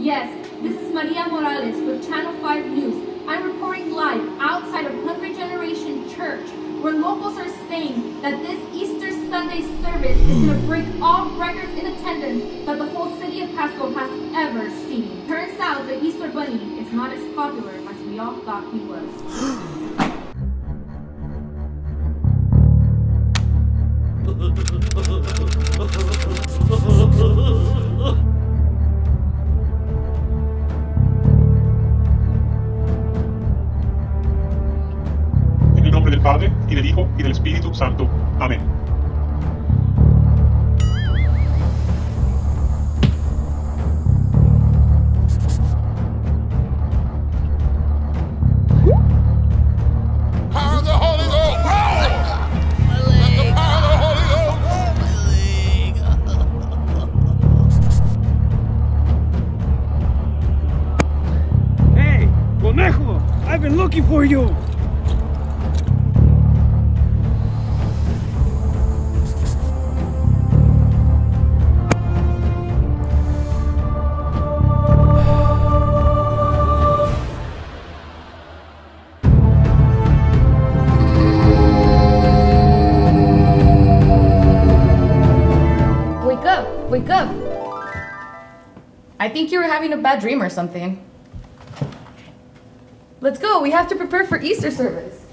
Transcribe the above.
Yes, this is Maria Morales with Channel 5 News. I'm reporting live outside of Hungry Generation Church, where locals are saying that this Easter Sunday service is going to break all records in attendance that the whole city of Pasco has ever seen. Turns out the Easter Bunny is not as popular as we all thought he was. En el nombre del Padre, y del Hijo, y del Espíritu Santo. Amén. Conejo, I've been looking for you! Wake up! Wake up! I think you were having a bad dream or something. Let's go, we have to prepare for Easter service.